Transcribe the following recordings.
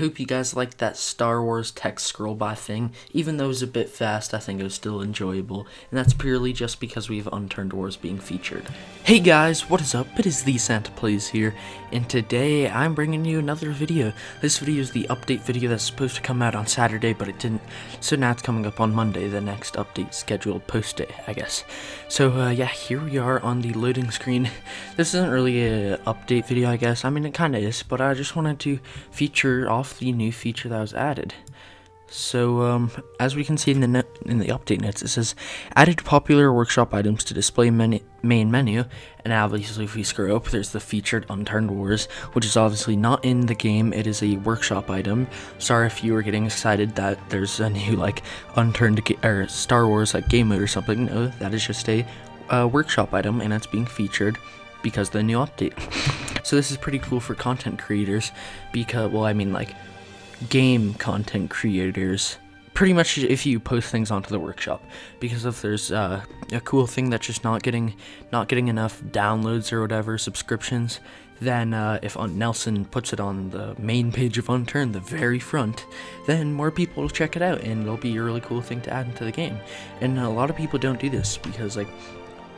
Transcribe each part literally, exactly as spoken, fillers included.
hope you guys liked that Star Wars text scroll by thing. Even though it was a bit fast, I think it was still enjoyable, and that's purely just because we have Unturned Wars being featured. Hey guys, what is up? It is TheSantaPlays here, and today I'm bringing you another video. This video is the update video that's supposed to come out on Saturday, but it didn't, so now it's coming up on Monday, the next update scheduled post day, I guess. So uh, yeah, here we are on the loading screen. This isn't really an update video, I guess. I mean, it kind of is, but I just wanted to feature off the new feature that was added. So um as we can see in the no in the update notes, it says added popular workshop items to display menu main menu, and obviously if we screw up, there's the featured Unturned Wars, which is obviously not in the game. It is a workshop item. Sorry if you were getting excited that there's a new like Unturned or Star Wars like game mode or something. No, that is just a uh, workshop item, and it's being featured because of the new update. So this is pretty cool for content creators, because, well, I mean, like, game content creators, pretty much if you post things onto the workshop, because if there's uh, a cool thing that's just not getting not getting enough downloads or whatever, subscriptions, then uh, if Nelson puts it on the main page of Unturned, the very front, then more people will check it out, and it'll be a really cool thing to add into the game. And a lot of people don't do this, because, like,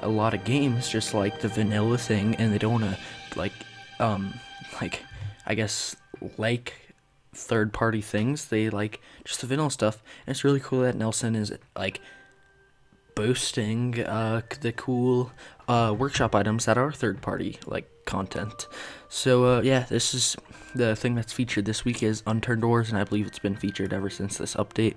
a lot of games just like the vanilla thing, and they don't want to, like, um, like, I guess, like, third-party things. They like just the vanilla stuff, and it's really cool that Nelson is, like, boasting uh, the cool uh, workshop items that are third-party, like, content. So uh, yeah, this is the thing that's featured this week is Unturned Wars, and I believe it's been featured ever since this update.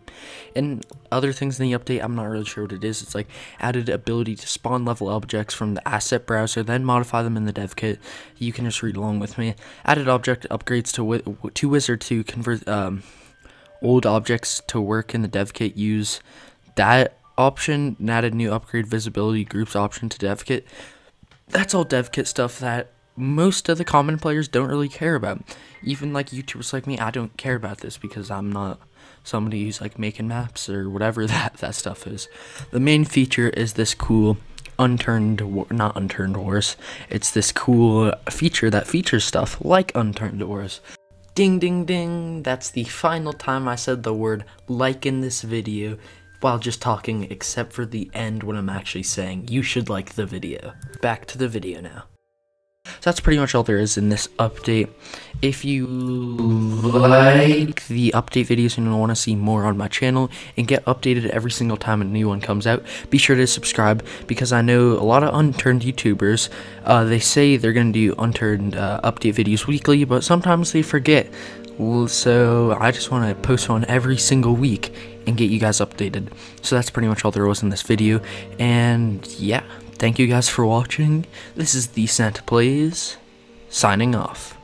And other things in the update, I'm not really sure what it is. It's like added ability to spawn level objects from the asset browser, then modify them in the dev kit. You can just read along with me. Added object upgrades to wi to Wizard to convert um, old objects to work in the dev kit. Use that option, and added new upgrade visibility groups option to dev kit. That's all dev kit stuff that most of the common players don't really care about. Even like YouTubers like me, I don't care about this, because I'm not somebody who's like making maps or whatever that that stuff is. The main feature is this cool Unturned War, not Unturned Wars. It's this cool feature that features stuff like Unturned Wars. Ding ding ding. That's the final time I said the word like in this video, while just talking, except for the end when I'm actually saying you should like the video. Back to the video now. So that's pretty much all there is in this update. If you like the update videos and want to see more on my channel and get updated every single time a new one comes out, be sure to subscribe, because I know a lot of Unturned YouTubers, uh, they say they're going to do Unturned uh, update videos weekly, but sometimes they forget. So I just want to post one every single week and get you guys updated. So that's pretty much all there was in this video. And yeah, thank you guys for watching. This is TheSantaPlays, signing off.